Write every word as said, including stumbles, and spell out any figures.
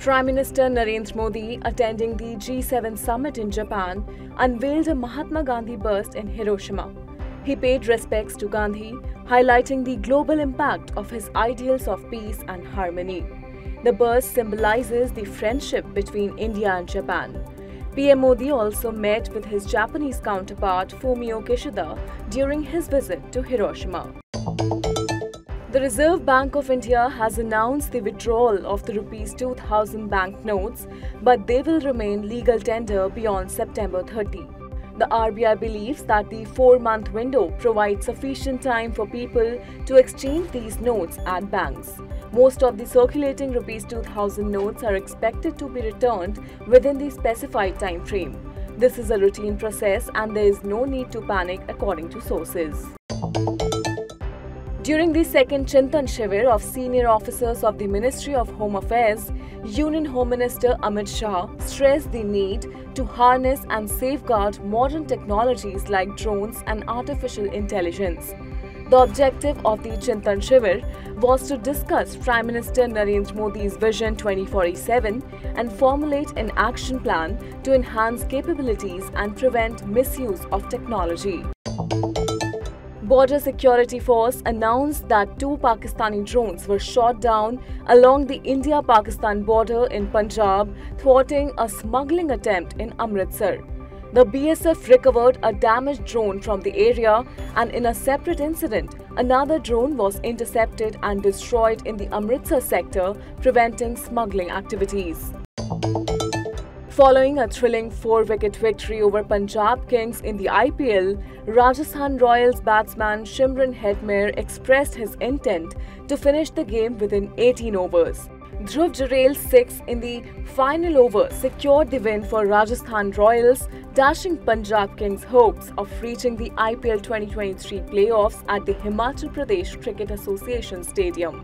Prime Minister Narendra Modi, attending the G seven summit in Japan, unveiled a Mahatma Gandhi bust in Hiroshima. He paid respects to Gandhi, highlighting the global impact of his ideals of peace and harmony. The bust symbolizes the friendship between India and Japan. P M Modi also met with his Japanese counterpart Fumio Kishida during his visit to Hiroshima. The Reserve Bank of India has announced the withdrawal of the rupees two thousand banknotes, but they will remain legal tender beyond September thirtieth. The R B I believes that the four-month window provides sufficient time for people to exchange these notes at banks. Most of the circulating rupees two thousand notes are expected to be returned within the specified time frame. This is a routine process and there is no need to panic, according to sources. During the second Chintan Shivir of senior officers of the Ministry of Home Affairs, Union Home Minister Amit Shah stressed the need to harness and safeguard modern technologies like drones and artificial intelligence. The objective of the Chintan Shivir was to discuss Prime Minister Narendra Modi's Vision twenty forty-seven and formulate an action plan to enhance capabilities and prevent misuse of technology. Border Security Force announced that two Pakistani drones were shot down along the India-Pakistan border in Punjab, thwarting a smuggling attempt in Amritsar. The B S F recovered a damaged drone from the area, and in a separate incident, another drone was intercepted and destroyed in the Amritsar sector, preventing smuggling activities. Following a thrilling four-wicket victory over Punjab Kings in the I P L, Rajasthan Royals batsman Shimron Hetmyer expressed his intent to finish the game within eighteen overs. Dhruv Jurel's six in the final over secured the win for Rajasthan Royals, dashing Punjab Kings' hopes of reaching the I P L twenty twenty-three playoffs at the Himachal Pradesh Cricket Association Stadium.